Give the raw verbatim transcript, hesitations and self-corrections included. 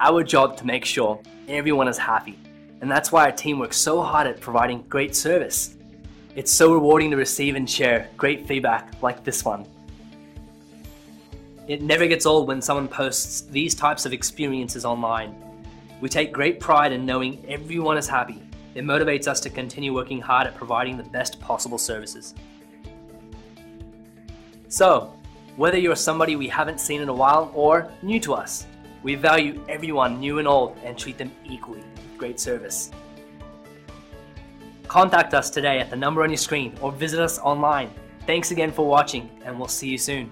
our job to make sure everyone is happy, and that's why our team works so hard at providing great service. It's so rewarding to receive and share great feedback like this one. It never gets old when someone posts these types of experiences online. We take great pride in knowing everyone is happy. It motivates us to continue working hard at providing the best possible services. So, whether you're somebody we haven't seen in a while or new to us, we value everyone, new and old, and treat them equally with great service. Contact us today at the number on your screen or visit us online. Thanks again for watching, and we'll see you soon.